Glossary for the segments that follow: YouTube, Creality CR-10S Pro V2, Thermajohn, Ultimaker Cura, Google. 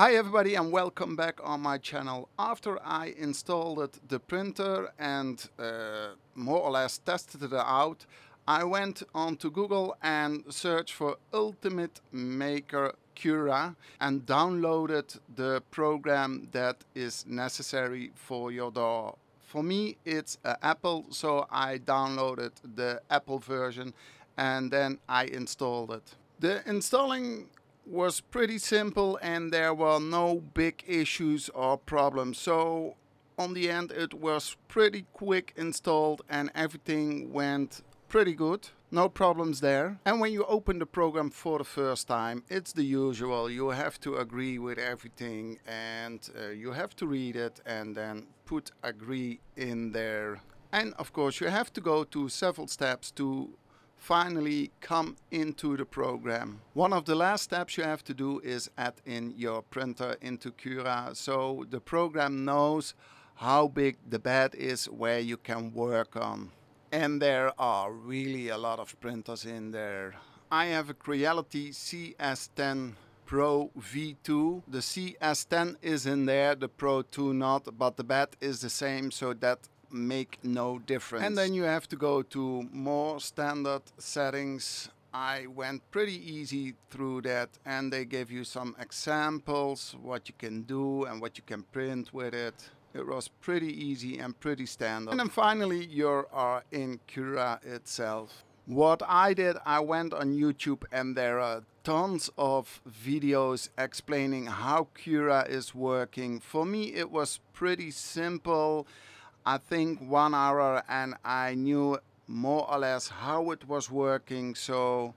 Hi everybody and welcome back on my channel. After I installed the printer and more or less tested it out, I went onto Google and searched for Ultimaker Cura and downloaded the program that is necessary for your door. For me it's Apple, so I downloaded the Apple version and then I installed it. The installing was pretty simple and there were no big issues or problems, so on the end it was pretty quick installed and everything went pretty good, no problems there. And when you open the program for the first time, it's the usual, you have to agree with everything and you have to read it and then put agree in there, and of course you have to go to several steps to finally come into the program. One of the last steps you have to do is add in your printer into Cura, so the program knows how big the bed is where you can work on. And there are really a lot of printers in there. I have a Creality CR-10S Pro V2. The CR-10 is in there, the Pro 2 not, but the bed is the same, so that make no difference. And then you have to go to more standard settings. I went pretty easy through that and they give you some examples what you can do and what you can print with it. It was pretty easy and pretty standard. And then finally you are in Cura itself. What I did, I went on YouTube and there are tons of videos explaining how Cura is working. For me it was pretty simple. I think 1 hour and I knew more or less how it was working, so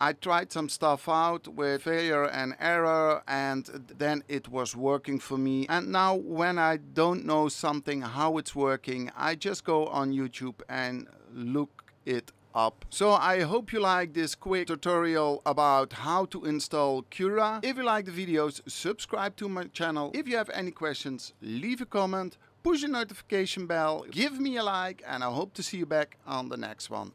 I tried some stuff out with failure and error and then it was working for me. And now when I don't know something how it's working, I just go on YouTube and look it up. So I hope you like this quick tutorial about how to install Cura. If you like the videos, subscribe to my channel. If you have any questions, leave a comment. Push the notification bell, give me a like, and I hope to see you back on the next one.